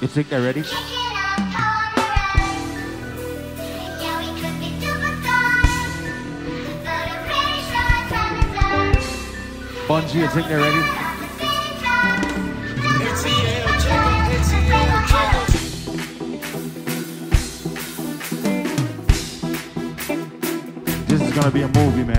You think they're ready? Bungie, you think they're ready? Gonna be a movie, man.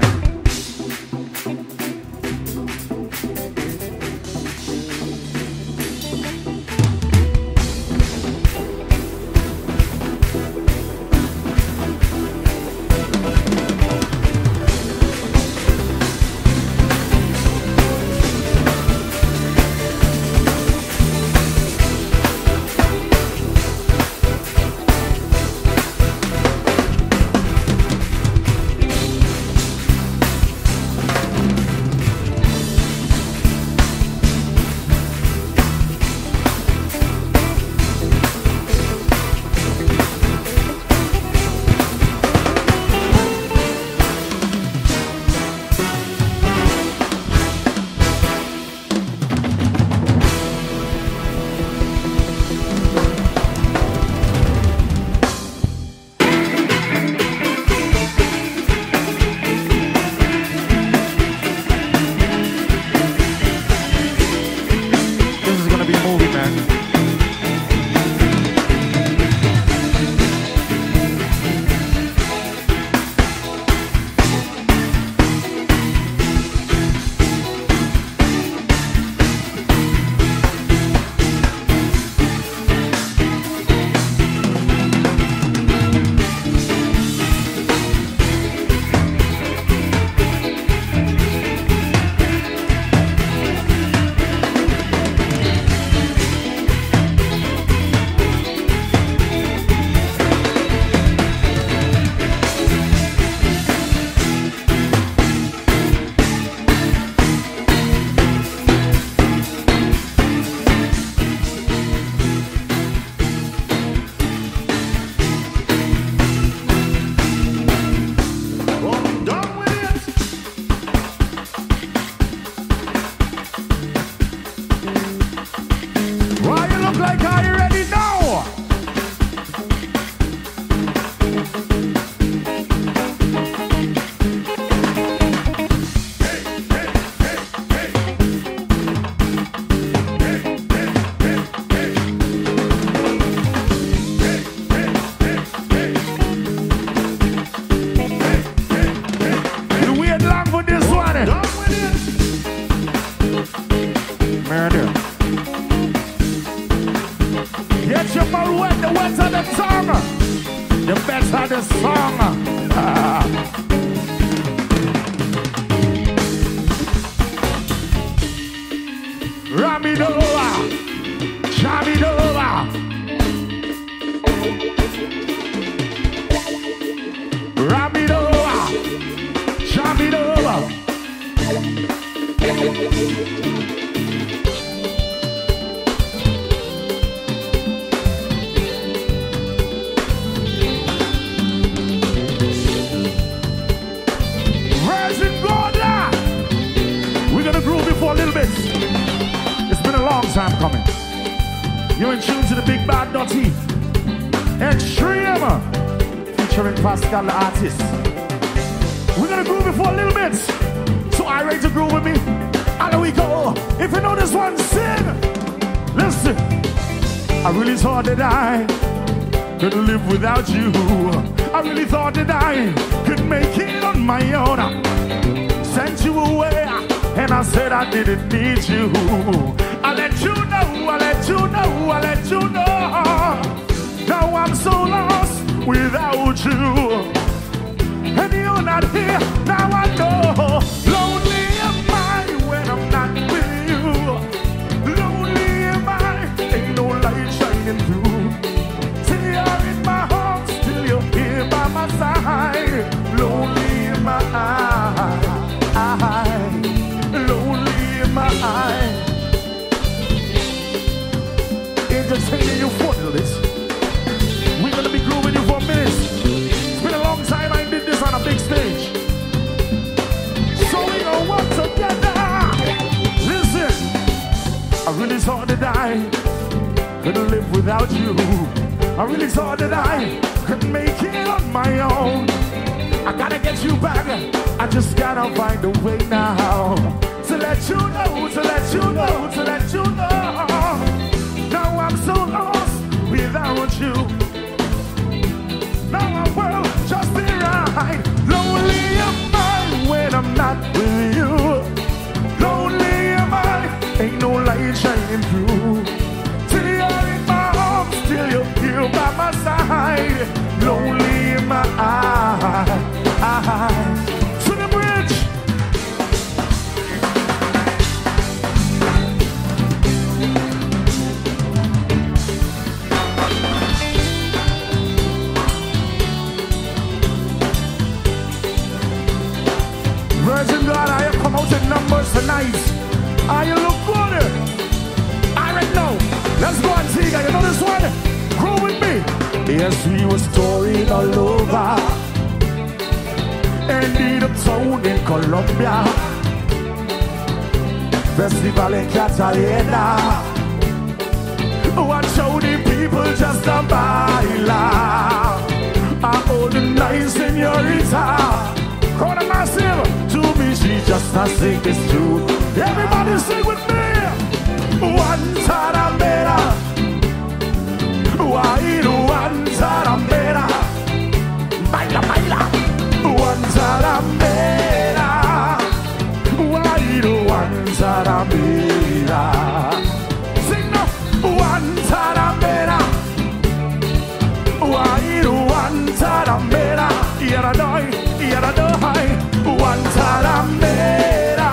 You're in tune to the Big Bad Nutty Extreme, featuring Pascal the Artist. We're gonna groove it for a little bit. So I ready to groove with me? And we go. If you know this one, sing. Listen. I really thought that I could live without you. I really thought that I could make it on my own. I sent you away, and I said I didn't need you. I let you know, I let you know, I let you know. Now I'm so lost without you, and you're not here. Now I know. Lonely am I when I'm not with you. Lonely am I, ain't no light shining through. Tear in my heart, still you're here by my side. Lonely am I, lonely am I. Entertaining you for the list. We're gonna be grooving you for minutes. It's been a long time I did this on a big stage, so we gonna work together. Listen, I really thought that I couldn't live without you. I really thought that I couldn't make it on my own. I gotta get you back, I just gotta find a way now, to let you know, to let you know, to let you know. Now I'm so lost without you. Now my world just ain't right. Lonely am I when I'm not with you. Lonely am I, ain't no light shining through. Till you're in my arms, till you're here by my side. Lonely am I. To the bridge. Virgin Gorda, I have come out in numbers tonight. Are you look good? Alright now, let's go and see. You know this one? Grow with me. Yes, we were storing all over. Ended up town in Colombia, festival in Catalina. Watch how the people just a baila. I hold the night senorita. Corner myself, to me she just a sing this tune. Everybody sing with me. Guantanamera, Guantanamera, baila, baila. Guantanamera, Guaido, Guantanamera. Sing now, Guantanamera, Guaido, Guantanamera. Yaradoi, Guantanamera,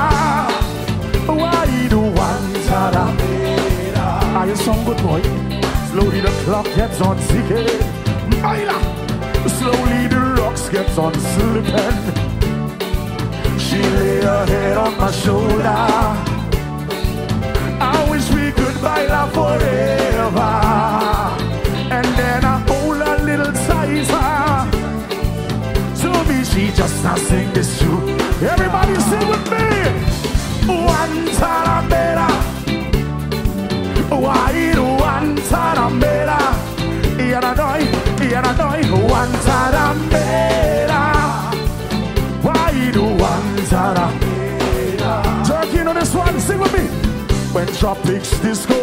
Guaido, Guantanamera. Are you song good boy? Slowly the clock gets on ticking. Baila, slowly the gets on slipping. She lay her head on my shoulder. I wish we could baila forever. And then I hold her little tighter. To me she just not sing this tune. Everybody sing with me. Guantanamera, Guantanamera. Yaradoi, Guantanamera, Guaido, Guantanamera. Jerky, you know this one, sing with me. When tropics disco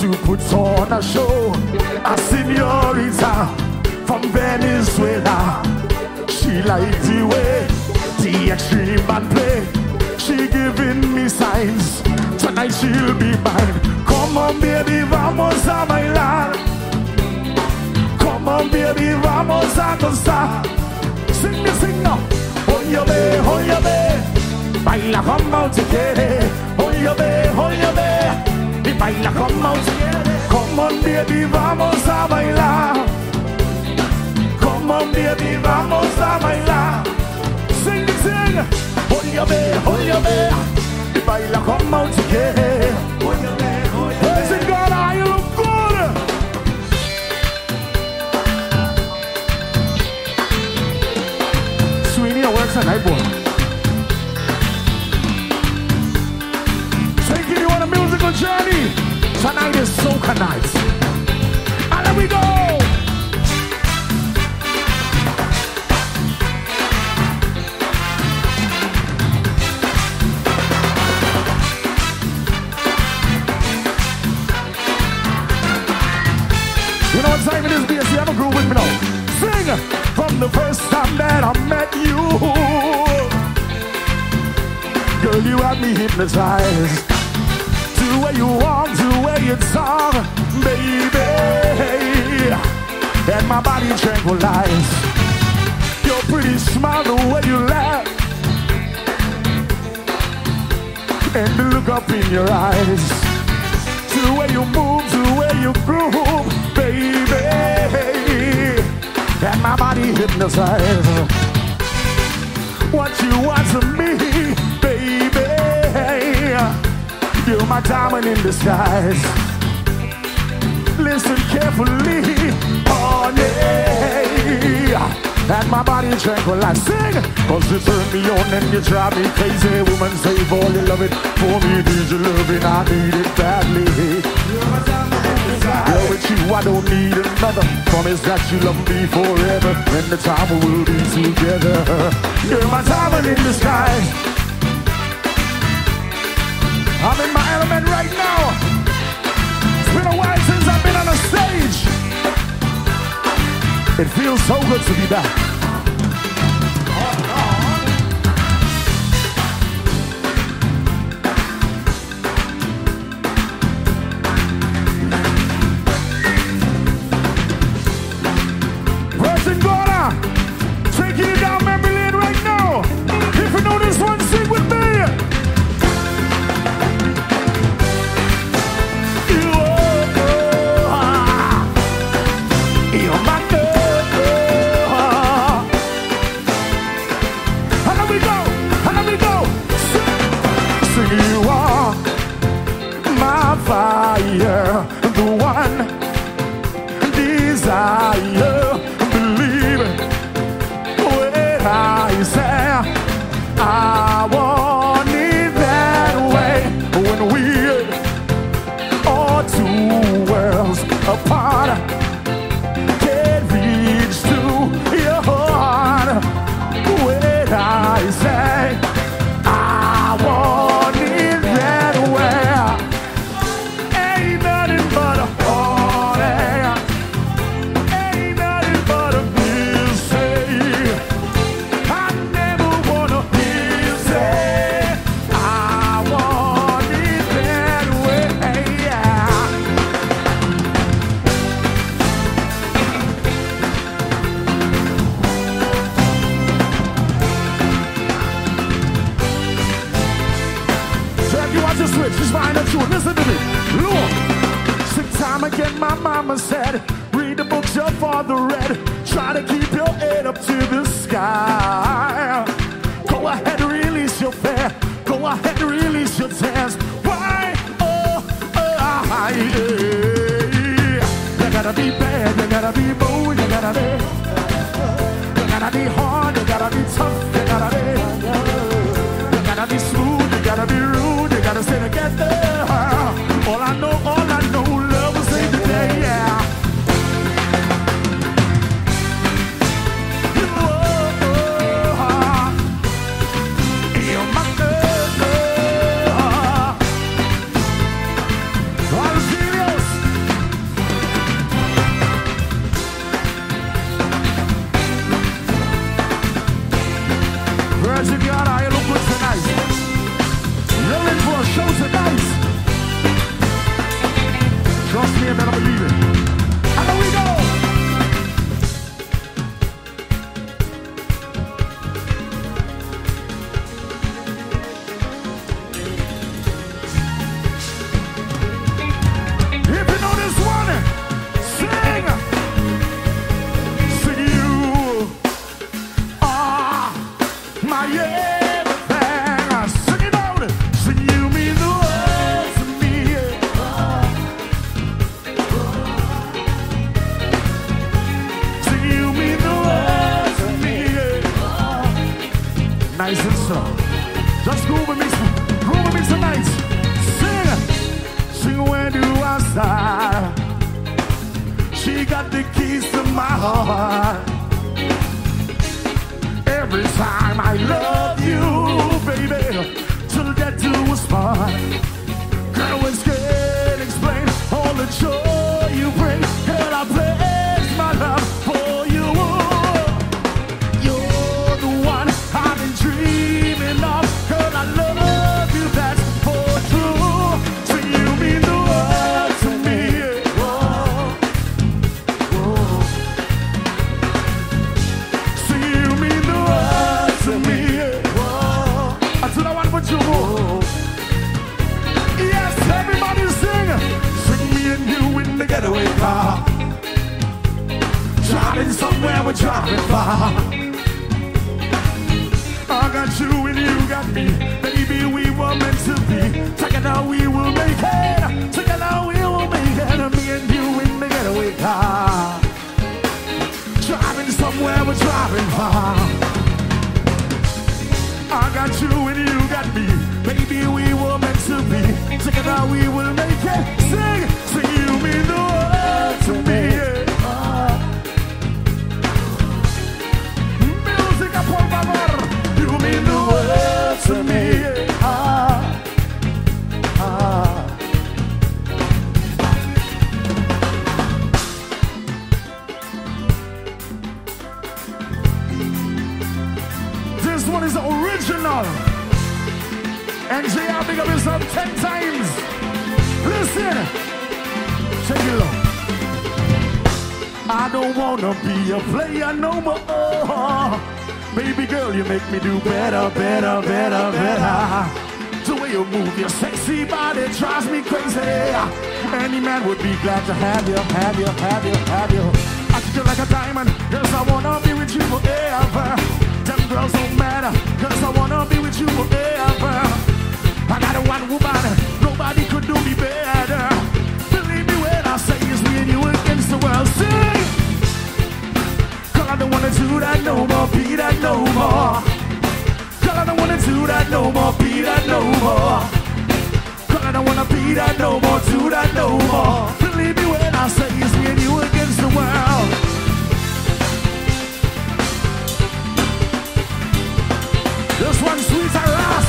to put on a show, a senorita from Venezuela. She liked the way the extreme band play. She giving me signs, tonight she'll be mine. Come on baby, vamos a bailar. Come on, baby, vamos a gozar. Sing me, sing now. Oyeme, oyeme, baila como te quiere. Oyeme, oyeme, y baila como te quiere. Come on, baby, vamos a bailar. Come on, baby, vamos a bailar. Sing me, sing. Oyeme, oyeme, y baila como te quiere. Oyeme, oyeme. Sing, God, I look good. Tonight, boy. Taking you on a musical journey. Tonight is soca night. And there we go. You know what time it is, BSC? Have a groove with me now. Sing. From the first time that I met you, girl, you had me hypnotized. To where you walk, to where you talk, baby, and my body tranquilized. Your pretty smile, the way you laugh, and the look up in your eyes. To where you move, to where you groove, baby, and my body hypnotized. What you want to me, baby, you're my diamond in disguise. Listen carefully, honey, and my body tranquilized. Sing! Cause you turn me on and you drive me crazy. Woman, save all your loving for me. Did you love it? I need it badly. You're my diamond in disguise. Girl, with you I don't need another. Promise that you love me forever, and the time we will be together. You're my diamond in the sky. I'm in my element right now. It's been a while since I've been on a stage. It feels so good to be back. Baby, we were meant to be. Together we will make it. Sing, sing, you mean the world. I don't wanna be a player no more. Baby girl, you make me do better, better, better, better. The way you move your sexy body drives me crazy. Any man would be glad to have you, have you, have you, have you. I treat you like a diamond, cause I wanna be with you forever. Them girls don't matter, cause I wanna be with you forever. I got a one woman, nobody could do me better. Do that no more, be that no more. Girl, I don't wanna do that no more, be that no more. Girl, I don't wanna be that no more, do that no more. Believe me when I say it's me and you against the world. This one sweet harass.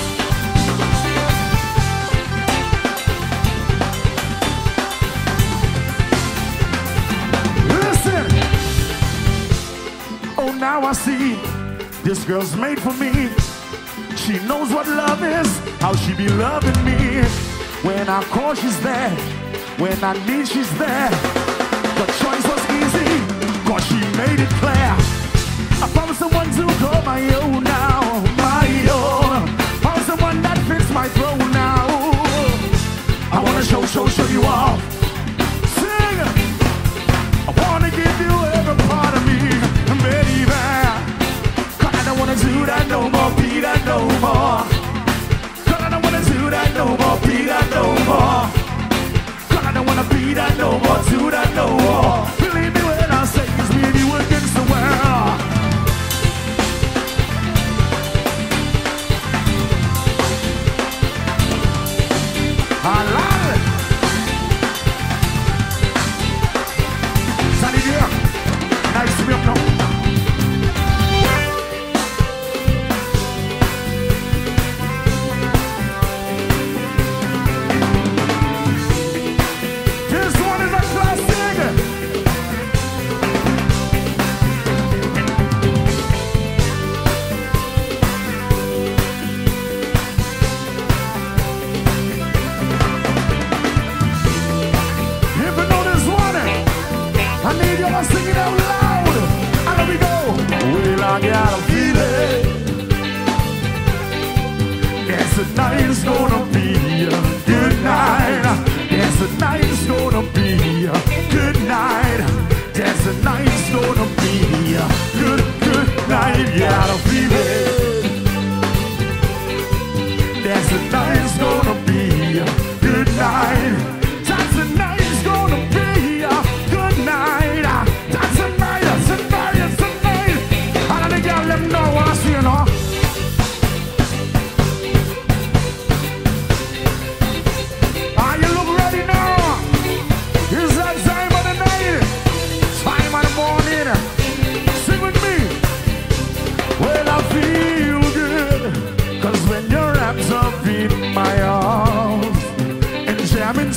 Now I see, this girl's made for me. She knows what love is, how she be loving me. When I call, she's there. When I need, she's there. The choice was easy, cause she made it clear. I found someone to call my own now, my own. Found someone that fits my throne now. I wanna show, show, show you off. Sing! I wanna give you every part of me. Do that no more, be that no more. Girl, I don't wanna do that no more, be that no more. Girl, I don't wanna be that no more, do that no more. Believe me when I say it's me and you against the world. I love it. Sunny dear, nice to be up now. Tonight's gonna be a good night. Yes, tonight's gonna be a good night. Yes, tonight's gonna be a good, good night. Yeah, I don't feel it. Yes, tonight's gonna be a good night. That's the night's gonna be a good night. That's the night, that's the night, that's the night. I don't think y'all let me know what I see and all. I'm in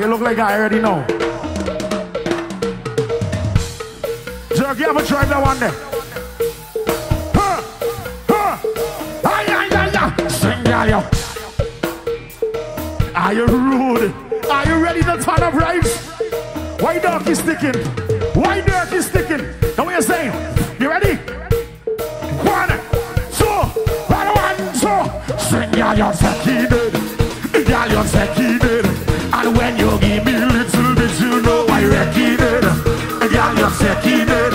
You look like I already know. Jerk, you ever tried that one day? Huh! Huh! Ay, ay, ay, ay! Sing, y'all. Are you rude? Are you ready to turn up rights? Why dog is sticking? Why dog is sticking? Know what you're saying? You ready? 1, 2, 1, 1, 2. Sing, y'all, you're sexy, dude. Y'all, you're sexy, dude. And when you give me little bit, you know I recognize it. And y'all just taking it.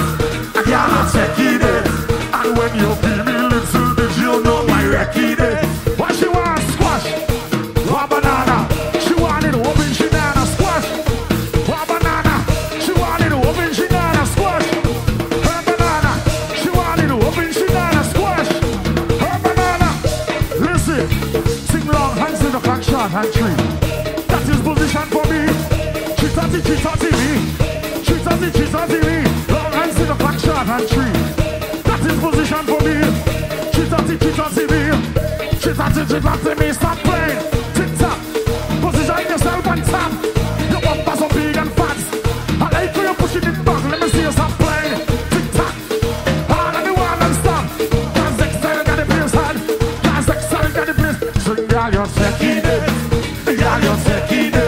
And y'all just taking it. And when you give me little bit, you know I recognize it. What she want? Squash, one banana. She wanted open banana. Squash, one banana. She wanted open banana. Squash, her banana. She wanted open banana. Squash, her banana. Listen, sing long, hands in the back, shot, hand tree. Position for me, she touchy me, long hands in the back, shot and tree. That is position for me, she touchy me, stop playing, tip tap, position yourself and tap, your bumpers are big and fat, I like when you're pushing it back, let me see you stop playing, tic tac, hard and you want and stop, that's excellent at the place, hard, that's excellent at the place, so girl you're shaking it, girl you're shaking it.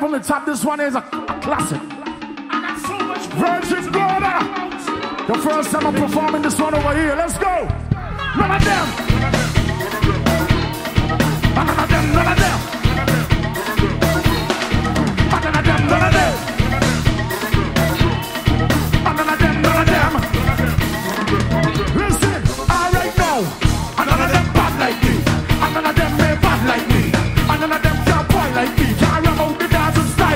From the top, this one is a classic. Virgin Gorda. The first time I'm performing this one over here. Let's go. None of them. None of them. None of them. None of them. None of them. None of them. None of them. Listen, all right now. None of them bad like me. None of them may bad like me. None of them can't boy like me. Can't rub out the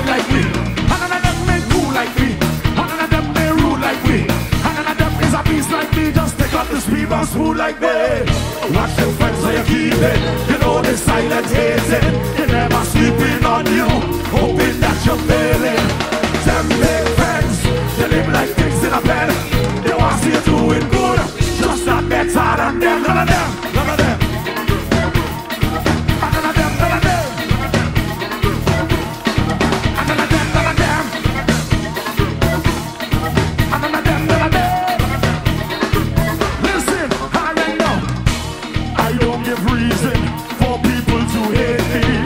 like me, and none of them may cool like me, and none of them may rule like me, and none of them is a beast like me. Just take up the speed and smooth like me. Watch your friends so you keep it. You know the silence hazing. You never sleeping on you, hoping that you're failing. Them big friends, they live like pigs in a pen. They want to see you doing good, just not better than them. None of them, none of them. Reason for people to hate me.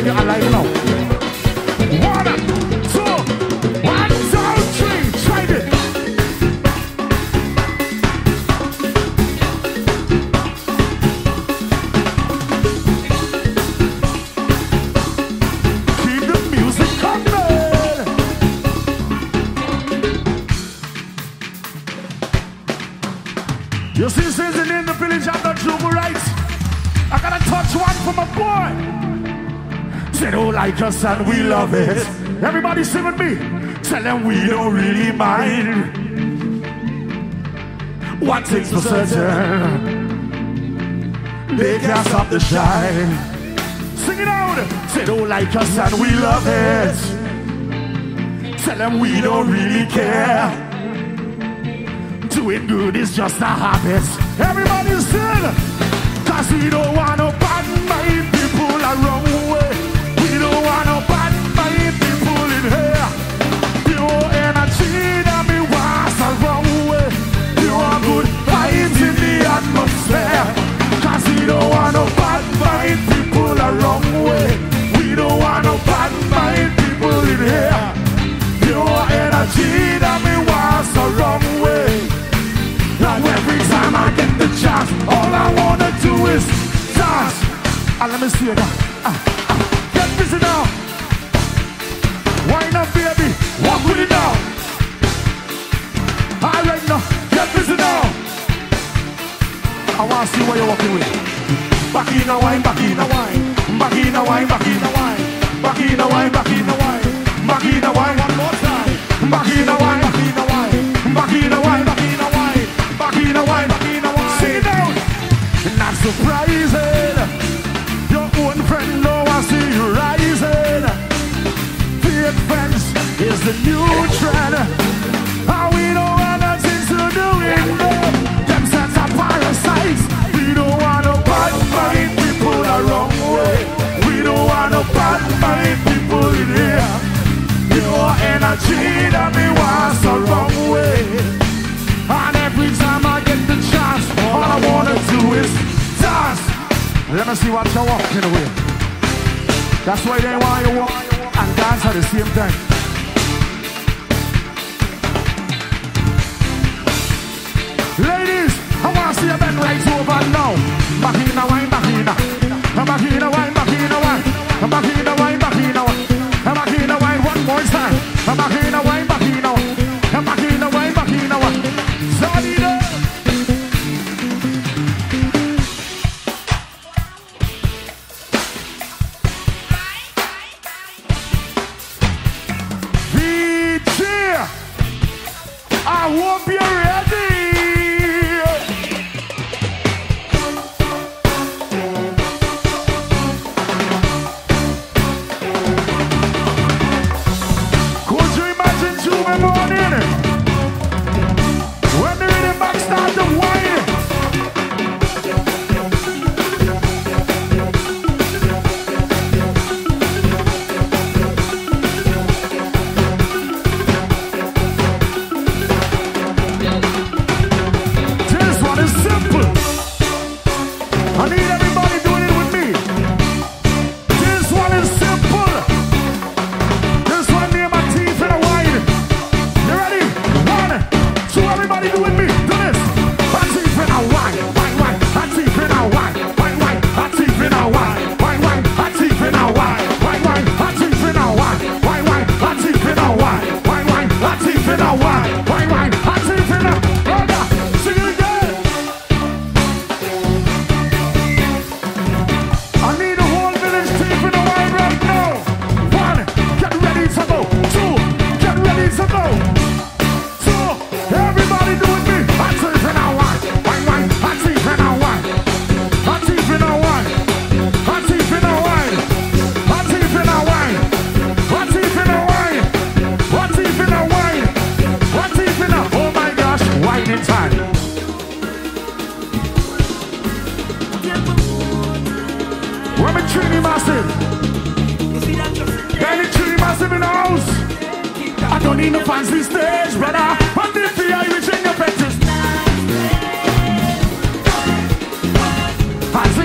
make it alive now. 1, 2, 1, 2, 3, try it. Keep the music coming. You see, says it in the village of the Jubilees. I gotta touch one for my boy. They don't like us and we love it. Everybody sing with me. Tell them we don't really mind. One thing's for certain, they can't stop the shine. Sing it out. They don't like us and we love it. Tell them we don't really care. Doing good is just a habit. Everybody sing. Cause we don't want no bad mind people around way. We don't want no bad mind people in here. Pure energy that we was around way. Pure good vibes in the atmosphere. Cause we don't want no bad mind people around way. We don't want no bad mind people in here. Pure energy that we was around way. Now every time I get the chance, all I wanna do is dance. Let me see you now. Get busy now. Wind up, baby. Walk with it now. Alright now. Get busy now. I wanna see what you're walking with. Back in a wine, back in a wine. Back in a wine, back in a wine. Back in a wine, back in a wine. Back in a wine, one more time. Back in a wine, back in a wine. Back in a wine, back in a wine. Back in a wine, back in a wine. Sit down. Not surprising. Your own friend now I see you rising. Fake friends is the new trend. And we don't want nothing to do with them. Them sets are parasites. We don't want no bad mind people the wrong way. We don't want no bad mind people in here. Your energy that we want the wrong way. And every time I get the chance, all I wanna do is dance. Let me see what you're walking with. That's why they want you walk and dance at the same time. Ladies, I wanna see a bend right over now. Back in the wine, back in the wine. Back in the wine, back in the wine. Back in the wine, back in the wine. Back in the wine, one more time. Back in the wine, back in the wine. Back in the wine, back in the wine.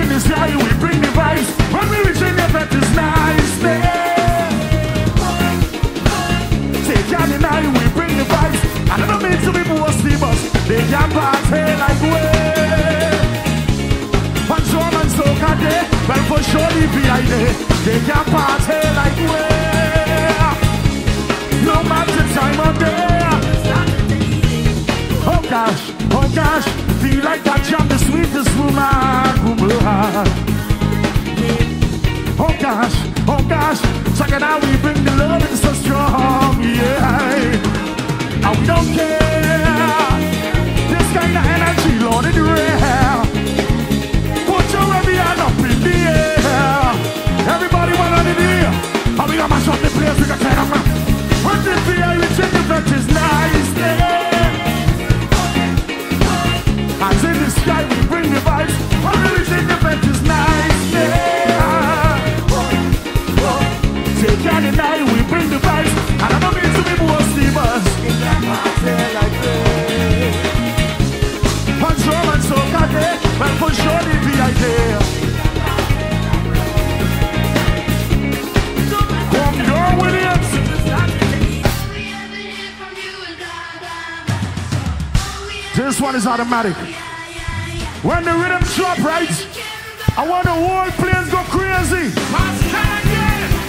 This guy we bring the vibes. When we reach in the bed is nice. surely behind it. They can't pass here like where. No matter time of day. Oh gosh, feel like that jam, the sweetest woman. Oh gosh, check it out, we bring the love in so strong, yeah. And we don't care, this kind of energy, Lord, it's rare. Put your heavy hand up in the air. Everybody went on in here, and we got mash up the place, we got set up. When the fear is in the vent is nice, yeah. As in the sky, we bring the vibes, when the fear is in the vent is nice, yeah. Tonight we bring the vibes, and I don't mean to be more steamers. It can't pass here like this. On drum and soca day, well for sure they be like there. Come your Williams. This one is automatic. When the rhythm drop right, I want the whole place go crazy.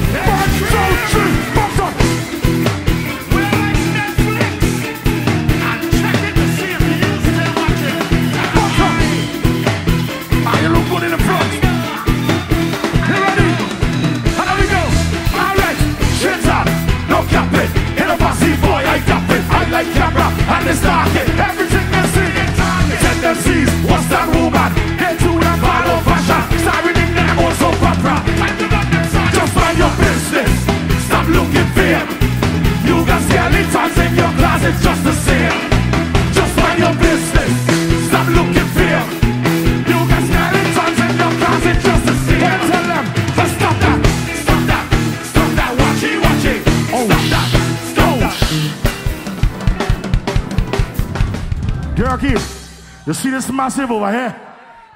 One, two, three, bump up. We're like Netflix. I'm checking to see if you still watching. Bump up. Are you looking good in the front? You ready? And here we go. All right. Shit's up. No capping. In a bossy boy, I tap it. I like camera and it's knocking. Everything I see, it's on it. Tendencies. What's that woman? Get to the bottle fashion. Starring in them also proper. Your business, stop looking fear. You got skeletons in your closet just the same. Just mind your business, stop looking fear. You got skeletons in your closet just the same. Hey, tell them, just stop that, stop that, stop that. Watch it, watch it. Oh, stop that, stop that. Girl, keep. You see this massive over here?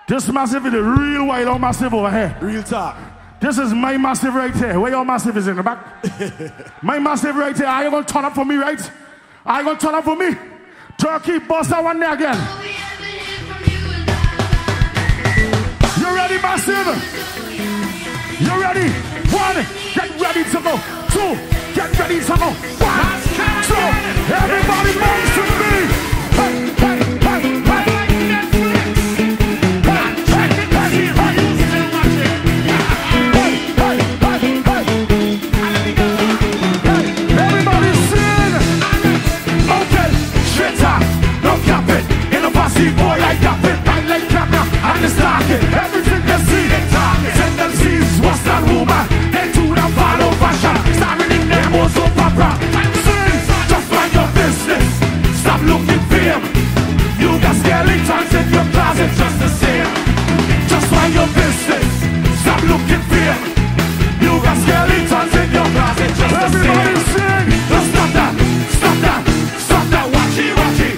This massive is the real wild old massive over here. Real talk. This is my massive right here. Where your massive is in the back? My massive right here. Are you gonna turn up for me, right? Are you gonna turn up for me? Turkey, bust that one there again. You ready, massive? You ready? One, get ready to go. Two, get ready to go. One, two, everybody bounce to me. Hey, hey, hey, hey, hey, hey, hey. Boy, I got it, I like camera, and it's knocking. Everything they see, they talking. Tendencies, what's that woman? They do not follow fashion. Starring in them also proper. Just mind your business. Stop looking fear. You got skeletons in your closet just the same. Just mind your business. Stop looking fear. You got skeletons in your closet just the same. Everybody sing. Just stop that, stop that, stop that. Watch it, watch it.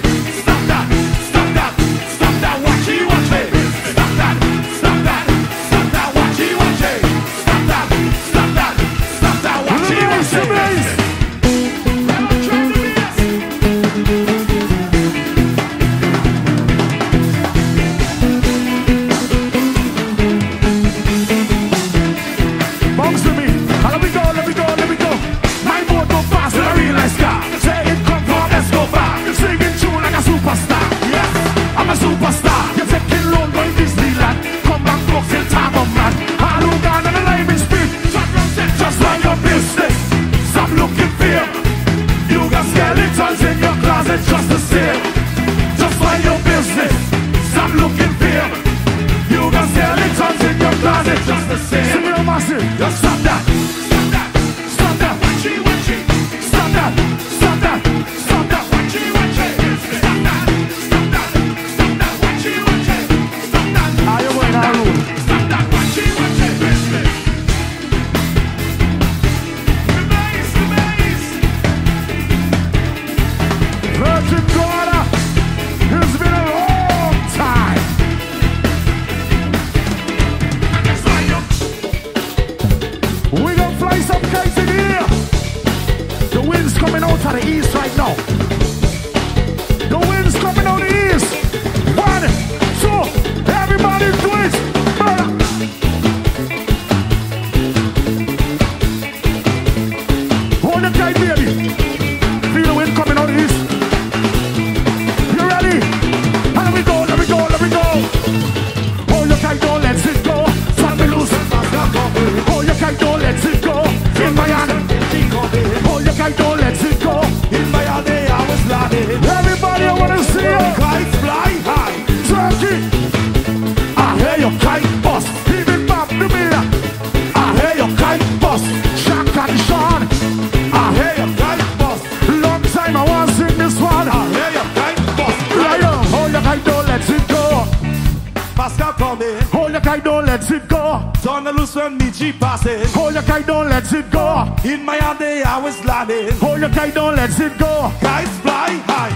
let it go. Turn the loose when me G passes. Hold your kite, don't let it go. In my hand day I was landing. Hold your kite, don't let it go. Guys fly high.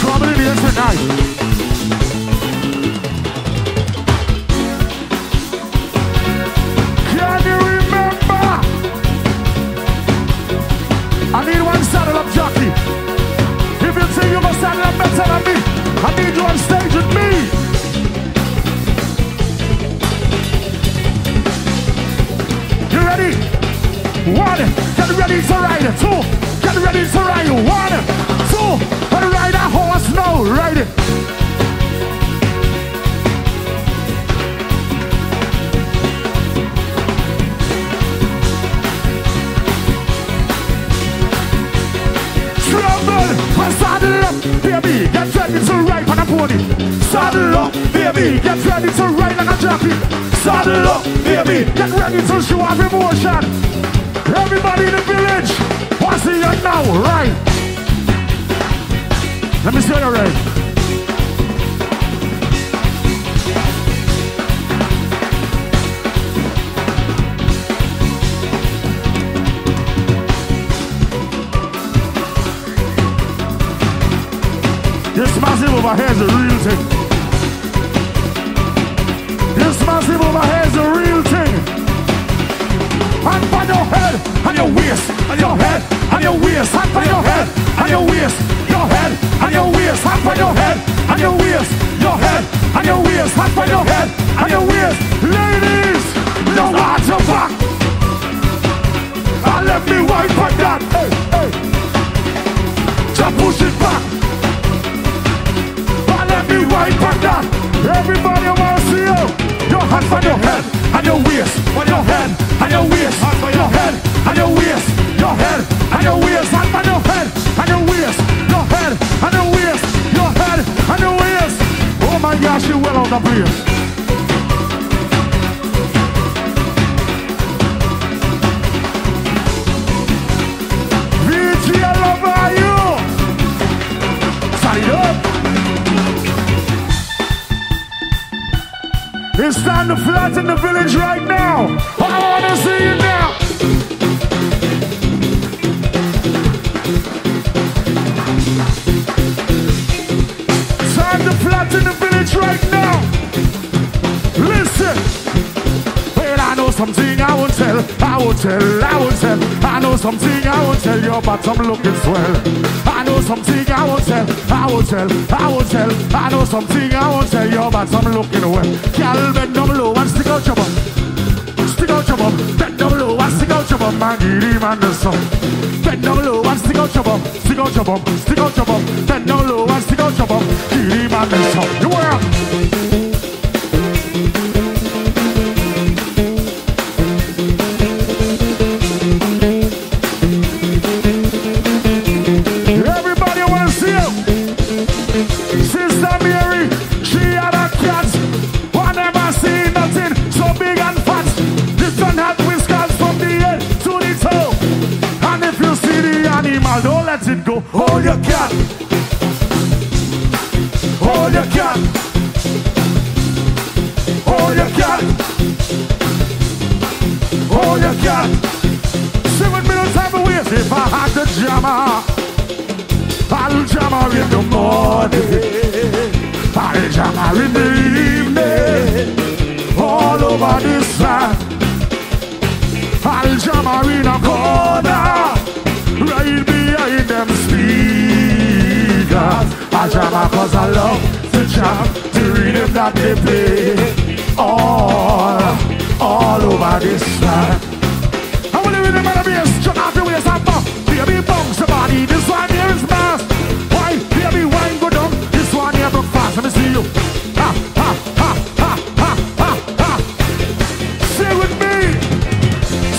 Trouble in the air tonight. I need you on stage with me. You ready? One, get ready to ride. Two, get ready to ride. One, two, and ride a horse now. Ride it. Trouble, I saddle up, baby. Get ready to ride on a pony. Saddle up, baby. Get ready to ride on a jockey. Saddle up, baby. Get ready to show off emotion. Everybody in the village, what's it now? Right. Let me see it right. This massive over here is a real thing. This massive over here is a real thing. And by your head and your waist, and your head and your waist, and by your head and your waist, your head and your waist, and by your head and your waist, your head and your waist, and by your head and your waist, ladies, don't watch your back. And let me wipe on that. Hey, hey. Just push it back. Let me wipe on that. Everybody wanna see you. Your hands on your head and your waist. On your head and your waist. On your head and your waist. Your head and your waist. Hands on your head and your waist. Your head and your waist. Your head and your waist. Oh my gosh, you well on the place. VG, I love you. Sorry, up. It's time to flatten the village right now. I wanna see you now. Time to flatten the village right now. Listen. Well, I know something I won't tell. I won't tell. I won't tell. I know something I won't tell you, but I'm looking swell. I know something I won't tell, I won't tell, I won't tell. I know something I won't tell you, but I'm looking well. Girl, bend down low and stick out your bum. Stick out your bum. Bend down low and stick out your bum. And give him and the sun. Bend down low and stick out your bum. Stick out your bum. Stick out your bum. Bend down low and stick out your bum. Give him and the sun. You are. Hold your cat. Hold your cat. Hold your cat. Hold your cat. 7 minutes have a waste. If I had the jammer, I'll jammer in the morning, I'll jammer in the evening, all over this land, I'll jammer in a corner, right behind them speakers. I jam cause I love to jam to rhythm that they play all over this land. I want to rhythm and a bass, jump out the waist and bump. Baby bounce your body, this one here is nice. Why, baby wine go down, this one here broke fast. Let me see you. Ha, ha, ha, ha, ha, ha, ha. Sing with me.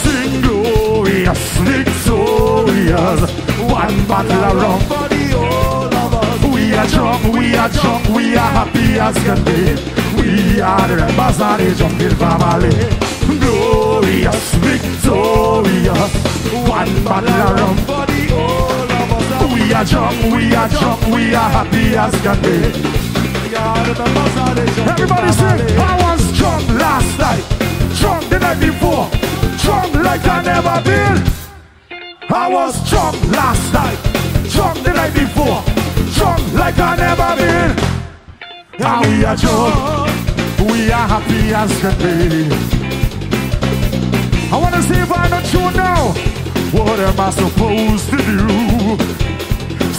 Sing glorious, victorious. One battle around for the all of us. We are drunk, we are drunk, we are happy as can be. We are the members of the Jumping family. Glorious, victorious. One battle around for the We are drunk, we are drunk, we are happy as can be. Everybody sing, I was drunk last night, drunk the night before, drunk like I never been. I was drunk last night, drunk the night before, drunk like I never been. And we are drunk, we are happy as can be. I wanna see if I don't you now. What am I supposed to do?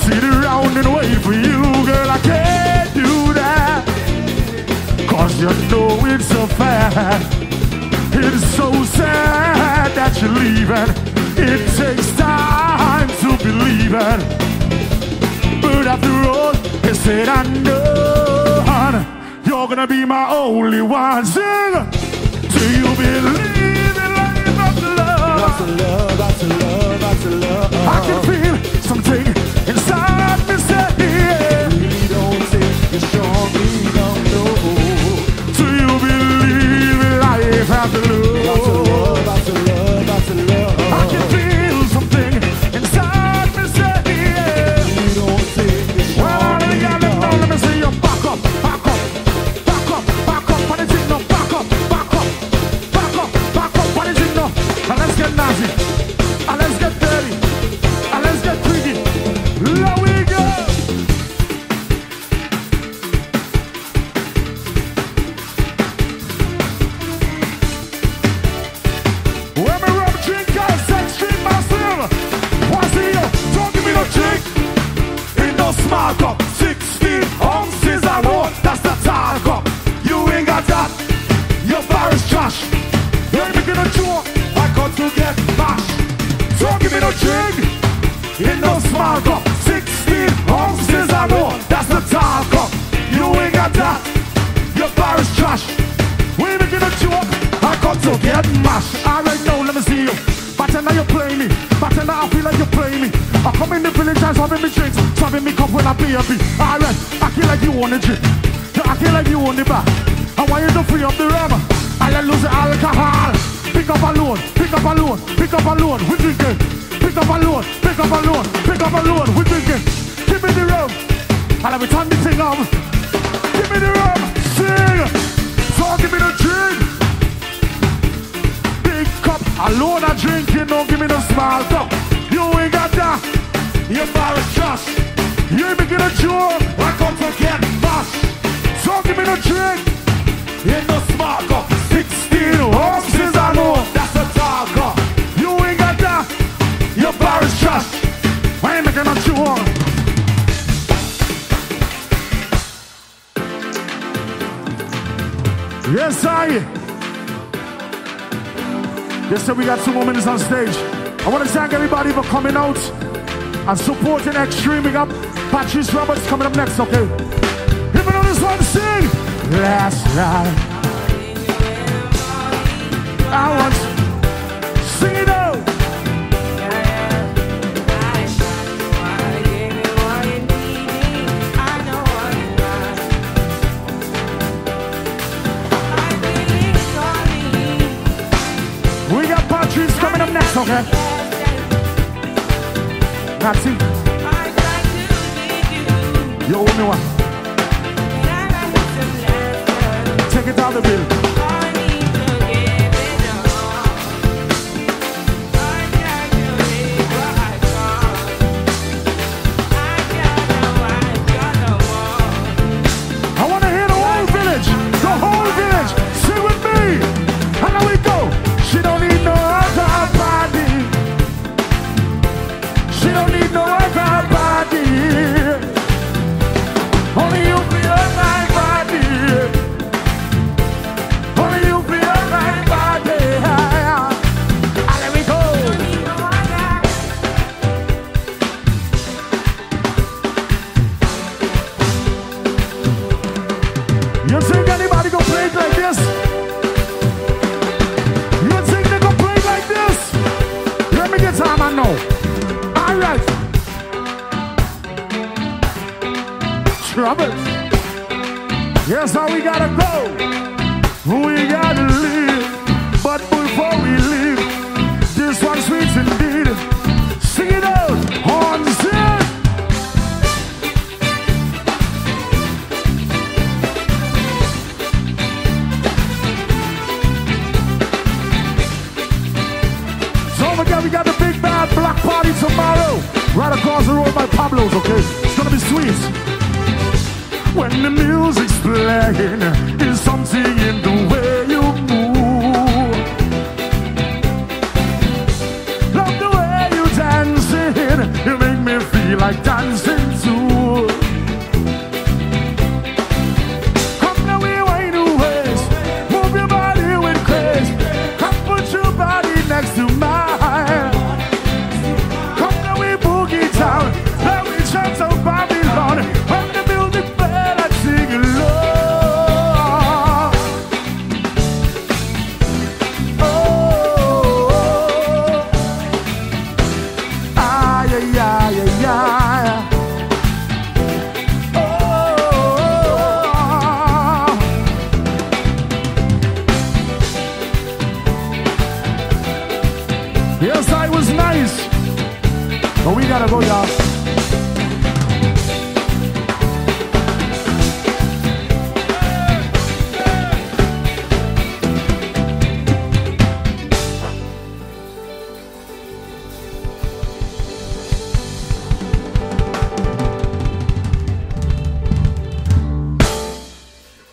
Sit around and wait for you, girl, I can't do that. Cause you know it's so bad. It's so sad that you're leaving. It takes time to believe it. But after all, it's said and done. You're gonna be my only one. Sing! Do you believe? That's a love, that's a love. I can feel something inside me saying we don't think you're strong, we don't know. Do you believe in life after love? That's a love, that's a love, that's a love. I can feel something inside me saying we don't think you're strong. Well, I really got it, let me see you back up, back up, back up, back up. What is it now? Back up, back up, back up, back up. What is it now? Now let's get nasty. On stage, I want to thank everybody for coming out and supporting Extreme. We got Patrice Roberts coming up next, okay? Give me this one, sing! Last night I was singing out. Okay. Nazi. Yo, give me one. Take it out the bill. I want to hear the whole village. The whole village. Sing with me. And now we go. She don't need no other. She don't need no other body. Only you feel my body. Only you feel my body. And let me go. You think anybody gonna play it like this? You think they gonna play it like this? Let me get time, I know. Alright, Robert. Yes, how we gotta go. We gotta live. But before we leave, this one's sweet indeed. Sing it out. Pablos, okay? It's gonna be sweet. When the music's playing, there's something in the way you move. Love the way you dancing, you make me feel like dancing too. Come now, we wind your waist, move your body with grace. Come put your body next to mine. Come now, we boogie down, let me chant out Babylon. When the music plays, I sing along. Oh, ay, ay, ay, ay, ay. Yes, I was nice. But we gotta go, y'all.